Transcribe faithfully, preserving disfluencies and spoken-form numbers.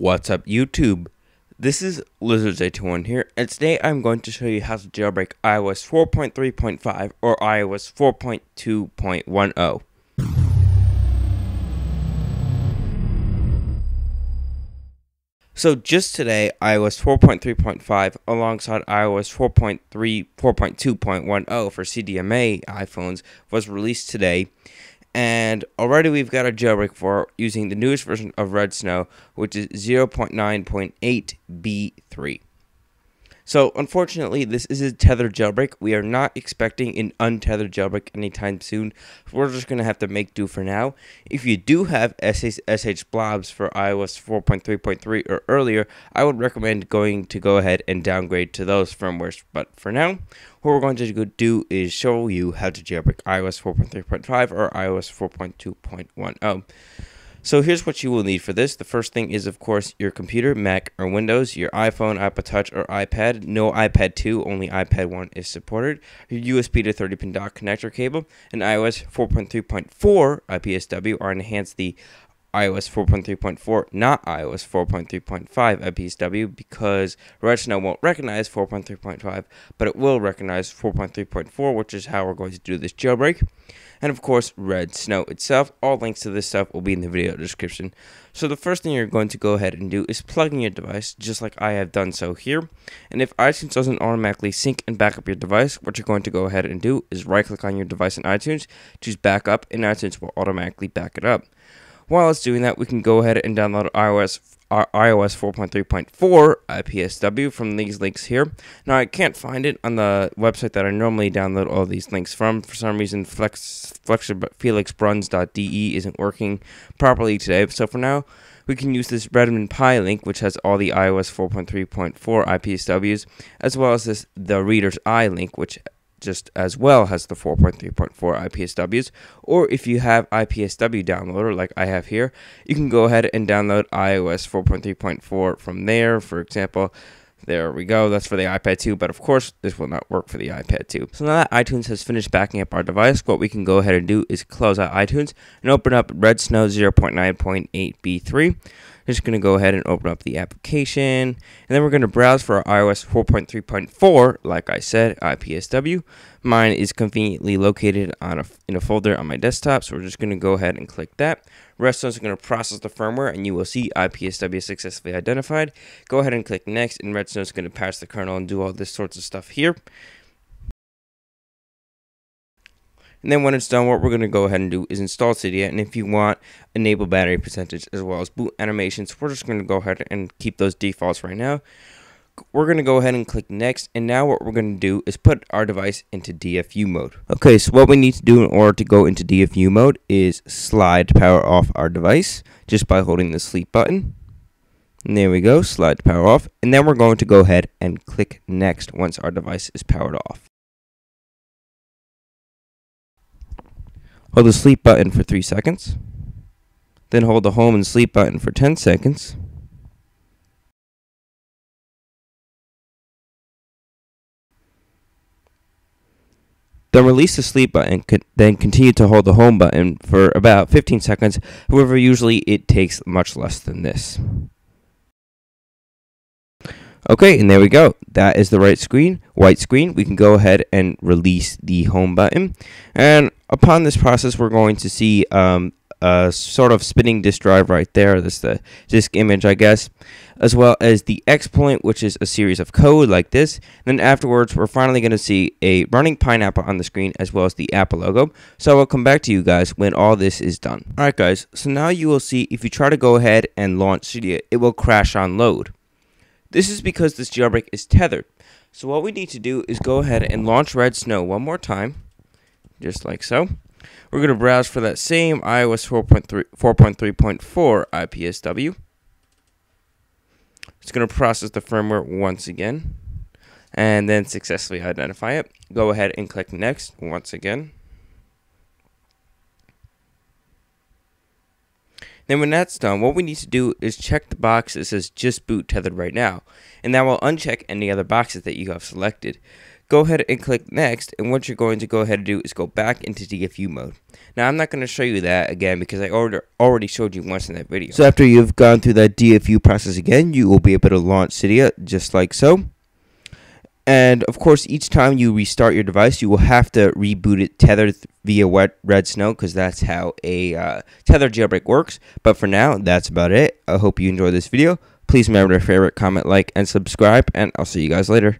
What's up, YouTube? This is Lizard J twenty-one here, and today I'm going to show you how to jailbreak iOS four point three point five or iOS four point two point ten. So just today, iOS four point three point five alongside iOS four point three, four point two point ten for C D M A iPhones was released today. And already we've got a jailbreak for using the newest version of red snow, which is zero point nine point eight B three. So unfortunately, this is a tethered jailbreak. We are not expecting an untethered jailbreak anytime soon. We're just going to have to make do for now. If you do have S S H blobs for iOS four point three point three or earlier, I would recommend going to go ahead and downgrade to those firmwares. But for now, what we're going to do is show you how to jailbreak iOS four point three point five or iOS four point two point ten. So here's what you will need for this. The first thing is, of course, your computer, Mac or Windows, your iPhone, iPod Touch, or iPad. No iPad two, only iPad one is supported. Your U S B to thirty pin dock connector cable, and iOS four point three point four I P S W, or enhance the iOS four point three point four, not iOS four point three point five I P S W, because redsnow won't recognize four point three point five, but it will recognize four point three point four, which is how we're going to do this jailbreak. And of course, red snow itself. All links to this stuff will be in the video description. So the first thing you're going to go ahead and do is plug in your device, just like I have done so here. And if iTunes doesn't automatically sync and back up your device, what you're going to go ahead and do is right click on your device in iTunes, choose back up, and iTunes will automatically back it up. While it's doing that, we can go ahead and download iOS iOS four point three point four I P S W from these links here. Now, I can't find it on the website that I normally download all these links from. For some reason, Flex, Flex, Felixbruns dot D E isn't working properly today. So for now, we can use this Redmond Pi link, which has all the iOS four point three point four I P S Ws, as well as this The Reader's Eye link, which just as well has the four point three point four I P S Ws. Or if you have I P S W downloader like I have here, you can go ahead and download iOS four point three point four from there. For example, there we go, that's for the iPad two, but of course this will not work for the iPad two. So now that iTunes has finished backing up our device, what we can go ahead and do is close out iTunes and open up red snow zero point nine point eight B three. Just going to go ahead and open up the application, and then we're going to browse for our iOS four point three point four, like I said, I P S W. Mine is conveniently located on a, in a folder on my desktop, so we're just going to go ahead and click that. red snow is going to process the firmware, and you will see I P S W successfully identified. Go ahead and click next, and red snow is going to patch the kernel and do all this sorts of stuff here. And then when it's done, what we're going to go ahead and do is install Cydia, and if you want, enable battery percentage as well as boot animations. We're just going to go ahead and keep those defaults right now. We're going to go ahead and click next, and now what we're going to do is put our device into D F U mode. Okay, so what we need to do in order to go into D F U mode is slide to power off our device just by holding the sleep button. And there we go, slide to power off, and then we're going to go ahead and click next once our device is powered off. Hold the sleep button for three seconds, then hold the home and sleep button for ten seconds, then release the sleep button, then continue to hold the home button for about fifteen seconds, however usually it takes much less than this. Okay, and there we go. That is the right screen, white screen. We can go ahead and release the home button. And upon this process, we're going to see um, a sort of spinning disk drive right there. That's the disk image, I guess, as well as the exploit, which is a series of code like this. And then afterwards, we're finally going to see a running pineapple on the screen, as well as the Apple logo. So I'll come back to you guys when all this is done. All right, guys. So now you will see if you try to go ahead and launch Cydia, it will crash on load. This is because this jailbreak is tethered. So what we need to do is go ahead and launch red snow one more time, just like so. We're going to browse for that same iOS four point three point four I P S W. It's going to process the firmware once again, and then successfully identify it. Go ahead and click next once again. Then when that's done, what we need to do is check the box that says just boot tethered right now, and that will uncheck any other boxes that you have selected. Go ahead and click next, and what you're going to go ahead and do is go back into D F U mode. Now, I'm not going to show you that again because I already showed you once in that video. So after you've gone through that D F U process again, you will be able to launch Cydia just like so. And of course, each time you restart your device, you will have to reboot it tethered via redsnow because that's how a uh, tethered jailbreak works. But for now, that's about it. I hope you enjoyed this video. Please remember to favorite, comment, like, and subscribe, and I'll see you guys later.